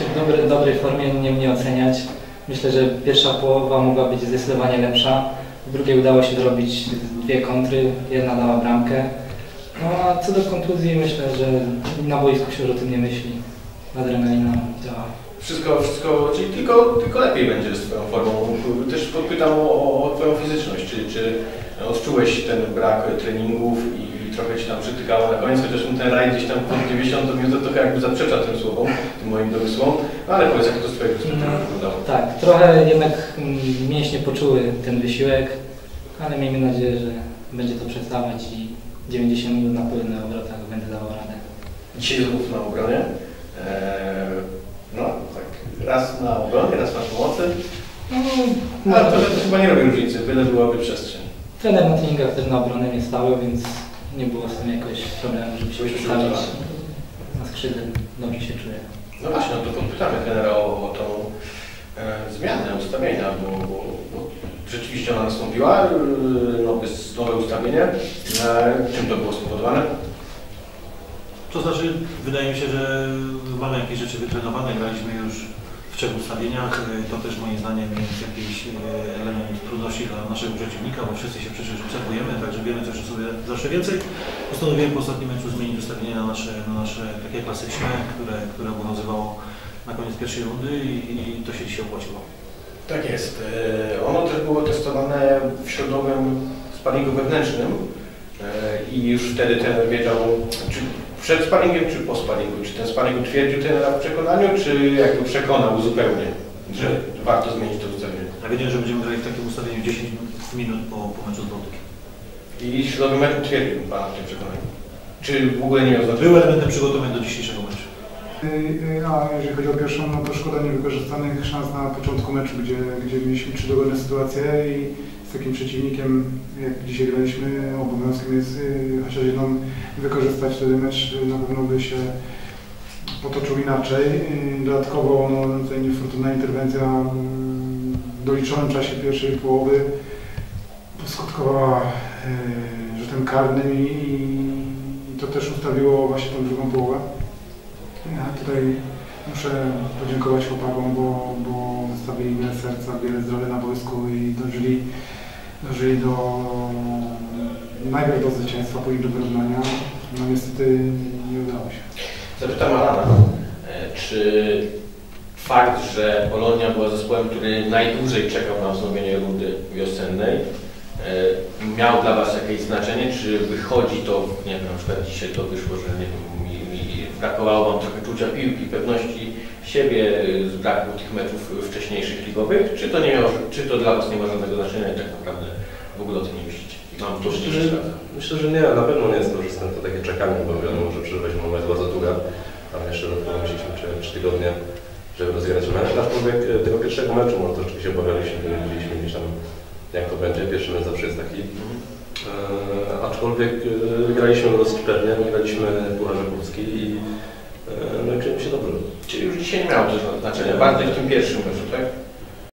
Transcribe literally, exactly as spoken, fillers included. czy w dobrej, dobrej formie, nie mnie oceniać. Myślę, że pierwsza połowa mogła być zdecydowanie lepsza. W drugiej udało się zrobić dwie kontry, jedna dała bramkę. No a co do kontuzji, myślę, że na boisku się już o tym nie myśli. Adrenalina działa. Wszystko, wszystko, czyli tylko, tylko lepiej będzie z Twoją formą. Też podpytam o, o Twoją fizyczność. Czy, czy odczułeś ten brak treningów i trochę Ci tam przytykało na koniec, chociaż ten raj gdzieś tam po dziewięćdziesiątej minucie trochę jakby zaprzecza tym słowom, tym moim domysłom, no, ale powiedz, jak to z Twojej perspektywy wyglądało. Tak, trochę jednak mięśnie poczuły ten wysiłek, ale miejmy nadzieję, że będzie to przestawać i dziewięćdziesiąt minut na pełnych obrotach będę dawał radę. Dzisiaj znów na obronie. No, tak, raz na obronie, raz na pomocy. No, ale to, to chyba nie robi różnicy, byle byłaby przestrzeń. Trener na treningach też na obronę nie stało, więc nie było z tym jakoś problemu, żeby się ustawić na skrzydle. Dobrze się czuję. No właśnie, no to podpytamy trenera o, o tą e, zmianę ustawienia, bo, bo, bo rzeczywiście ona nastąpiła, nowe, nowe ustawienie. E, czym to było spowodowane? To znaczy, wydaje mi się, że mamy jakieś rzeczy wytrenowane, graliśmy już w trzech ustawieniach. To też moim zdaniem jest jakiś element trudności dla naszego przeciwnika, bo wszyscy się przecież obserwujemy, także wiemy coś o sobie zawsze więcej. Postanowiłem po ostatnim meczu zmienić ustawienie na nasze, na nasze takie klasyczne, które, które obowiązywało na koniec pierwszej rundy i to się dzisiaj opłaciło. Tak jest. Ono też było testowane w środowym sparingu wewnętrznym i już wtedy trener wiedział, czy przed sparingiem czy po sparingu? Czy ten sparing utwierdził trenera w przekonaniu, czy jakby przekonał zupełnie, że warto zmienić to ustawienie? Ja wiedziałem, że będziemy grali w takim ustawieniu dziesięć minut po, po meczu z Bałtykiem. I środowy mecz utwierdził Pana w tym przekonaniu? Czy w ogóle nie miał znaczenia? Były elementy przygotowań do dzisiejszego meczu. A jeżeli chodzi o pierwszą, no to szkoda niewykorzystanych szans na początku meczu, gdzie, gdzie mieliśmy trzy dogodne sytuacje i z takim przeciwnikiem, jak dzisiaj graliśmy, obowiązkiem jest yy, chociaż jedną wykorzystać, wtedy mecz na pewno by się potoczył inaczej. Yy, dodatkowo no, tutaj niefortunna interwencja w doliczonym czasie pierwszej połowy poskutkowała yy, rzutem karnym i, i to też ustawiło właśnie tą drugą połowę. Ja tutaj muszę podziękować chłopakom, bo, bo zostawili wiele serca, wiele zdrowia na boisku i dążyli, dążyli do najpierw do zwycięstwa, później do wyrównania. No niestety nie udało się. Zapytam Alana, czy fakt, że Polonia była zespołem, który najdłużej czekał na wznowienie rundy wiosennej, miał dla Was jakieś znaczenie, czy wychodzi to, nie wiem, na przykład dzisiaj to wyszło, że nie wiem, brakowało Wam trochę czucia piłki, pewności siebie, z braku tych meczów wcześniejszych ligowych? Czy to, nie, czy to dla Was nie ma żadnego znaczenia i tak naprawdę w ogóle o tym nie myślicie? Mam to myślę, że, myślę, że nie, na pewno nie jest korzystne to takie czekanie, bo wiadomo, że przerwa się ma bardzo długa. Tam jeszcze musieliśmy trzy tygodnie, żeby rozgrać mecz. Aczkolwiek tego pierwszego meczu, może to oczywiście obawialiśmy, widzieliśmy gdzieś tam, jak to będzie. Pierwszy mecz zawsze jest taki. E, aczkolwiek e, graliśmy dosyć pewnie, graliśmy Pucharze Polski i e, no i czujemy się dobrze. Czyli już dzisiaj nie miało też znaczenia, bardziej w tym pierwszym meczu, tak?